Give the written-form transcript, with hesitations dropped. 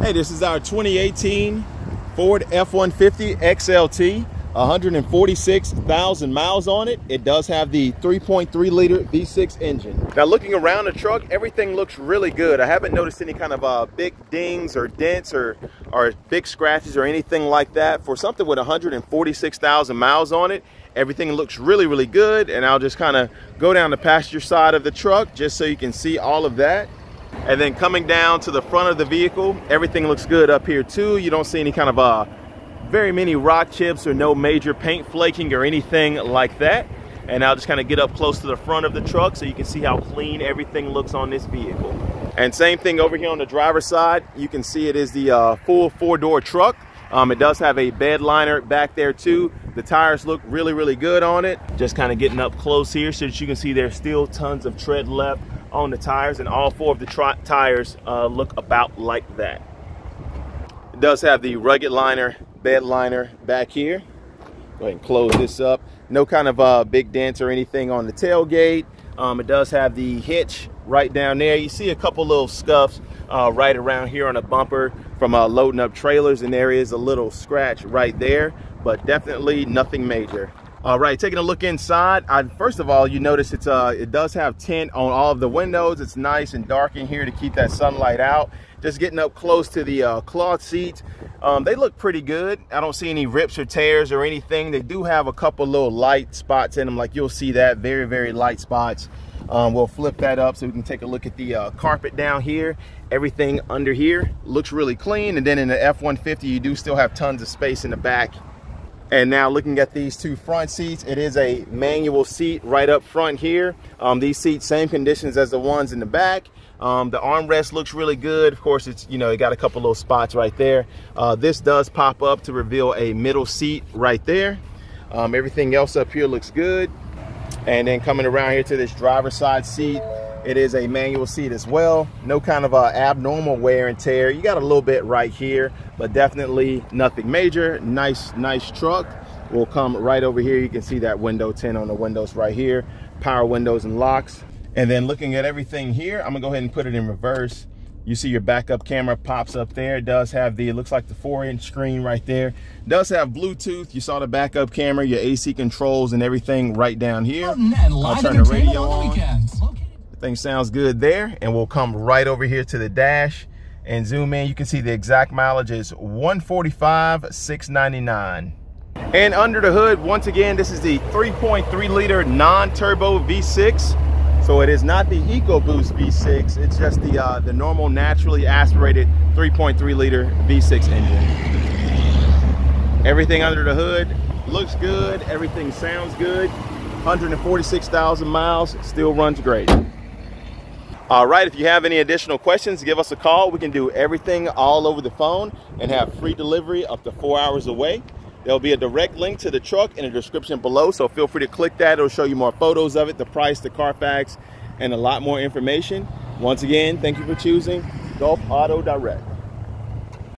Hey, this is our 2018 Ford F-150 XLT, 146,000 miles on it. It does have the 3.3 liter V6 engine. Now looking around the truck, everything looks really good. I haven't noticed any kind of big dings or dents or big scratches or anything like that. For something with 146,000 miles on it, everything looks really, really good. And I'll just kind of go down the passenger side of the truck just so you can see all of that. And then coming down to the front of the vehicle, everything looks good up here too. You don't see any kind of very many rock chips or no major paint flaking or anything like that. And I'll just kind of get up close to the front of the truck so you can see how clean everything looks on this vehicle. And same thing over here on the driver's side. You can see it is the full four-door truck. It does have a bed liner back there too. The tires look really, really good on it. Just kind of getting up close here so that you can see there's still tons of tread left on the tires, and all four of the tires look about like that. It does have the rugged liner, bed liner back here. Go ahead and close this up. No kind of big dents or anything on the tailgate. It does have the hitch right down there. You see a couple little scuffs right around here on a bumper from loading up trailers, and there is a little scratch right there, but definitely nothing major. All right, taking a look inside, first of all, you notice it's it does have tint on all of the windows. It's nice and dark in here to keep that sunlight out. Just getting up close to the cloth seats. They look pretty good. I don't see any rips or tears or anything. They do have a couple little light spots in them, like you'll see that, very, very light spots. We'll flip that up so we can take a look at the carpet down here. Everything under here looks really clean. And then in the F-150, you do still have tons of space in the back. And now looking at these two front seats, it is a manual seat right up front here. These seats, same conditions as the ones in the back. The armrest looks really good. Of course, it's, you know, it got a couple little spots right there. This does pop up to reveal a middle seat right there. Everything else up here looks good. And then coming around here to this driver's side seat, it is a manual seat as well. No kind of abnormal wear and tear. You got a little bit right here, but definitely nothing major. Nice truck. We'll come right over here. You can see that window tint on the windows right here. Power windows and locks. And then looking at everything here, I'm gonna go ahead and put it in reverse. You see your backup camera pops up there. It does have the, it looks like the 4-inch screen right there. It does have Bluetooth. You saw the backup camera, your AC controls and everything right down here. I'll turn the radio on. Thing sounds good there, and we'll come right over here to the dash and zoom in. You can see the exact mileage is 145,699. And under the hood, once again, this is the 3.3 liter non-turbo V6. So it is not the EcoBoost V6, it's just the normal naturally aspirated 3.3 liter V6 engine. Everything under the hood looks good, everything sounds good. 146,000 miles, still runs great. All right, if you have any additional questions, give us a call. We can do everything all over the phone and have free delivery up to 4 hours away. There'll be a direct link to the truck in the description below, so feel free to click that. It'll show you more photos of it, the price, the Carfax, and a lot more information. Once again, thank you for choosing Gulf Auto Direct.